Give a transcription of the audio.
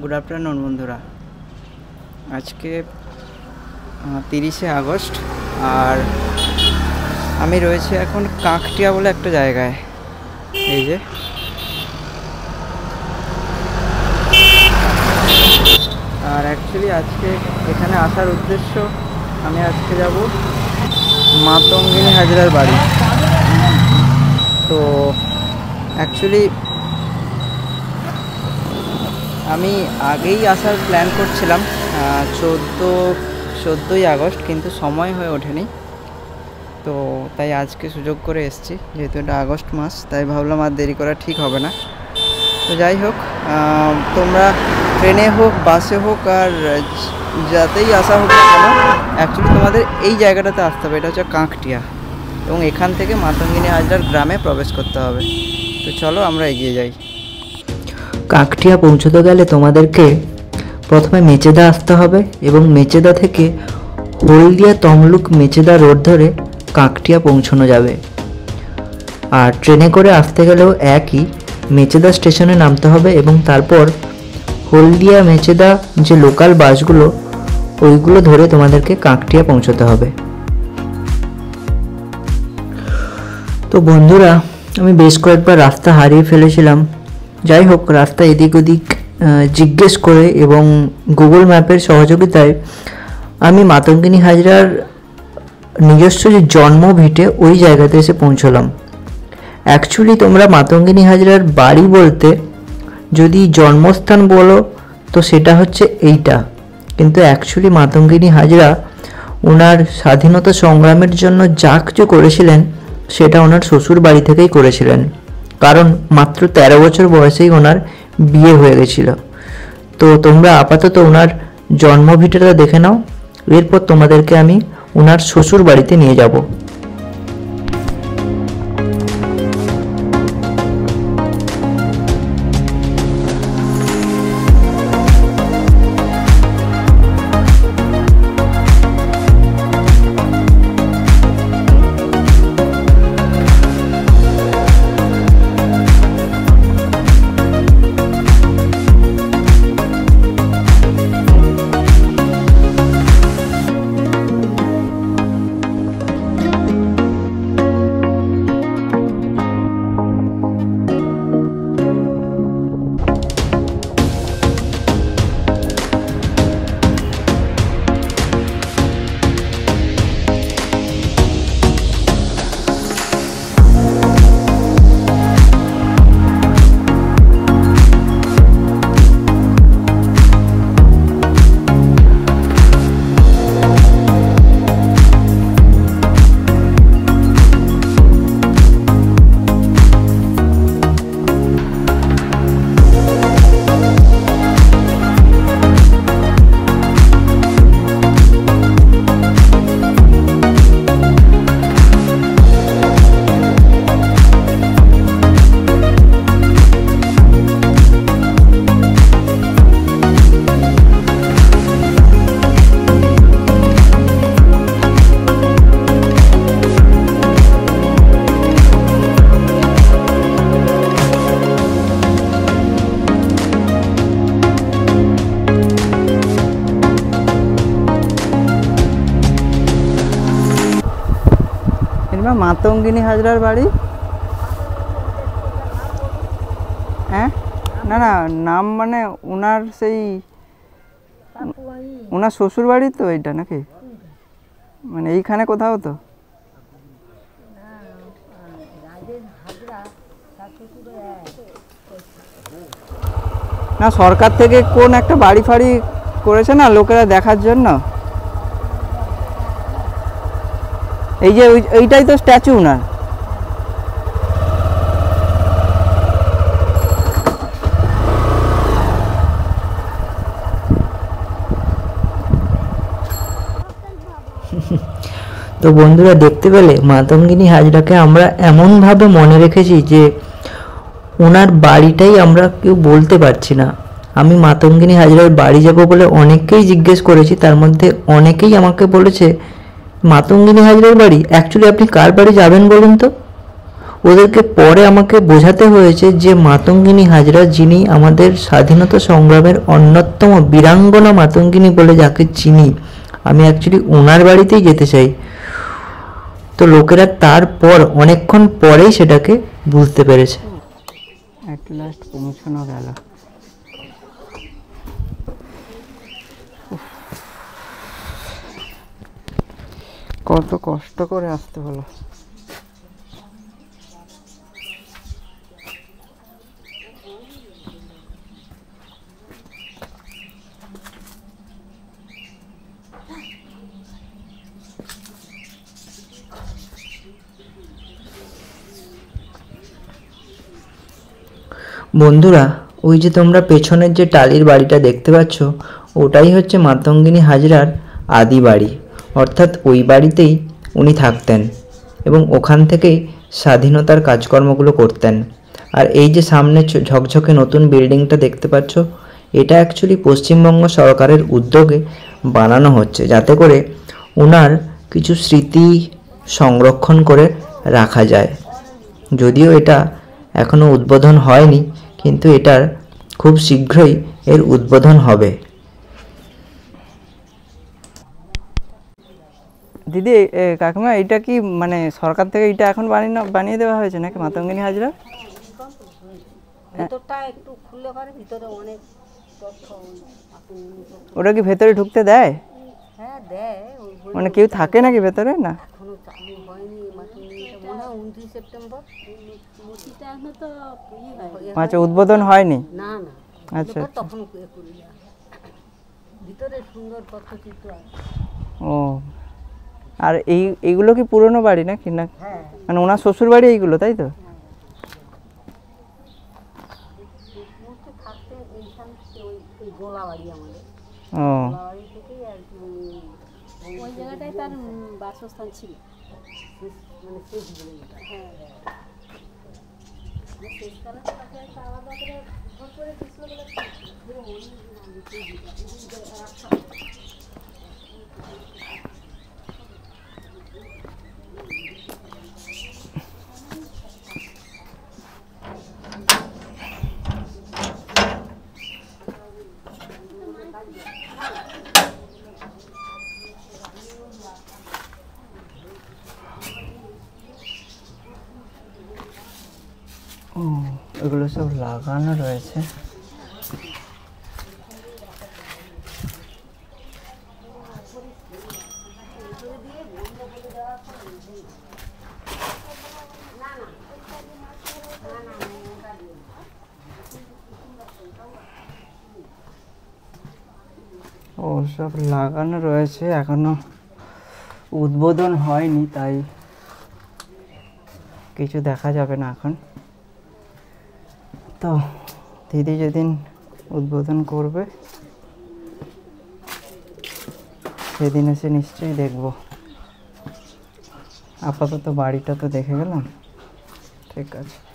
Good afternoon बंधुरा आज के 30 আগস্ট और आमी रयेछि एखन काकटिया बोले एक जायगाय एई जे और एक्चुअली आज के एखाने आसार उद्देश्य आमी आज के जाब मातंगिनी हाजरार बाड़ी। तो एक्चुअली আমি আগেই আসার প্ল্যান করছিলাম 14ই আগস্ট, কিন্তু সময় হয়ে ওঠেনি। তো তাই আজকে সুযোগ করে এসেছি, যেহেতু এটা আগস্ট মাস তাই ভাবলাম আর দেরি করা ঠিক হবে না। তো যাই হোক, তোমরা ট্রেনে হোক বাসে হোক আর যাতেই আসা হোক না কেন, অ্যাকচুয়ালি তোমাদের এই জায়গাটাতে আসতে হবে। এটা হচ্ছে কাকটিয়া এবং এখান থেকে মাতঙ্গিনী হাজরার গ্রামে প্রবেশ করতে হবে। তো চলো আমরা এগিয়ে যাই। কাকটিয়া পৌঁছতে গেলে তোমাদেরকে প্রথমে মেচেদা আসতে হবে এবং মেচেদা থেকে হলদিয়া তমলুক মেচেদা রোড ধরে কাকটিয়া পৌঁছানো যাবে। আর ট্রেনে করে আসতে গেলেও একই, মেচেদা স্টেশনে নামতে হবে এবং তারপর হলদিয়া মেচেদা যে লোকাল বাসগুলো ওইগুলো ধরে তোমাদেরকে কাকটিয়া পৌঁছতে হবে। তো বন্ধুরা, আমি বেশ কয়েকবার রাস্তা হারিয়ে ফেলেছিলাম। যাই হোক, রাস্তা এদিক ওদিক জিজ্ঞেস করে এবং গুগল ম্যাপের সহযোগিতায় আমি মাতঙ্গিনী হাজরার নিজস্ব যে জন্মভিটে ওই জায়গাতে এসে পৌঁছলাম। অ্যাকচুয়ালি তোমরা মাতঙ্গিনী হাজরার বাড়ি বলতে যদি জন্মস্থান বলো তো সেটা হচ্ছে এইটা, কিন্তু অ্যাকচুয়ালি মাতঙ্গিনী হাজরা ওনার স্বাধীনতা সংগ্রামের জন্য যা কিছু করেছিলেন সেটা ওনার শ্বশুর বাড়ি থেকেই করেছিলেন, কারণ মাত্র ১৩ বছর বয়সেই ওনার বিয়ে হয়ে গেছিল। তো তোমরা আপাতত ওনার জন্মভিটাটা দেখে নাও, এরপর তোমাদেরকে আমি ওনার শ্বশুর বাড়িতে নিয়ে যাব। মাতঙ্গিনী হাজরার বাড়ি, হ্যাঁ না না নাম মানে ওনার সেই ওনার শ্বশুর বাড়ি তো এইটা নাকি, মানে এইখানে কোথাও তো না, সরকার থেকে কোন একটা বাড়ি ফাড়ি করেছে না লোকেরা দেখার জন্য। এই যে এইটাই তো স্ট্যাচু না, তো বন্ধুরা দেখতে পেলে মাতঙ্গিনী হাজরাকে আমরা এমন ভাবে মনে রেখেছি যে ওনার বাড়িটাই আমরা কেউ বলতে পারছি না। আমি মাতঙ্গিনী হাজরার বাড়ি যাব বলে অনেকেই জিজ্ঞেস করেছি, তার মধ্যে অনেকেই আমাকে বলেছে মাতঙ্গিনী হাজরার বাড়ি। অ্যাকচুয়ালি আপনি কার বাড়ি যাবেন বলুন তো? ওদেরকে পরে আমাকে বোঝাতে হয়েছে যে মাতঙ্গিনী হাজরা, যিনি আমাদের স্বাধীনতা সংগ্রামের অন্যতম বীরাঙ্গনা মাতঙ্গিনী বলে যাকে চিনি, আমি অ্যাকচুয়ালি ওনার বাড়িতেই যেতে চাই। তো লোকেরা তারপর অনেকক্ষণ পরেই সেটাকে বুঝতে পেরেছে। অ্যাট লাস্ট পৌঁছানো গেল। কত কষ্ট করে আসতে হলো। বন্ধুরা, ওই যে তোমরা পেছনের যে টালির বাড়িটা দেখতে পাচ্ছ, ওটাই হচ্ছে মাতঙ্গিনী হাজরার আদি বাড়ি, অর্থাৎ ওই বাড়িতেই উনি থাকতেন এবং ওখান থেকেই স্বাধীনতার কাজকর্মগুলো করতেন। আর এই যে সামনে ঝকঝকে নতুন বিল্ডিংটা দেখতে পাচ্ছ, এটা অ্যাকচুয়ালি পশ্চিমবঙ্গ সরকারের উদ্যোগে বানানো হচ্ছে, যাতে করে ওনার কিছু স্মৃতি সংরক্ষণ করে রাখা যায়। যদিও এটা এখনও উদ্বোধন হয়নি, কিন্তু এটার খুব শীঘ্রই এর উদ্বোধন হবে। দিদি, কাকিমা, এটা কি মানে সরকার থেকে এটা এখন বানিয়ে দেওয়া হয়েছে নাকি মাতঙ্গিনী হাজরা? ওটা কি ভেতরে ঢুকতে দেয়? মানে কেউ থাকে নাকি ভেতরে? না, আচ্ছা, উদ্বোধন হয়নি। আচ্ছা, ও, আর এইগুলো কি পুরনো বাড়ি নাকি? না, মানে ওনার শ্বশুর বাড়ি এইগুলো, তাই তো? ও, এগুলো সব লাগানো রয়েছে। ও, সব লাগানো রয়েছে, এখনো উদ্বোধন হয়নি, তাই কিছু দেখা যাবে না এখন। তো দিদি যেদিন উদ্বোধন করবে সেদিন এসে নিশ্চয়ই দেখব। আপাতত বাড়িটা তো দেখে গেলাম, ঠিক আছে।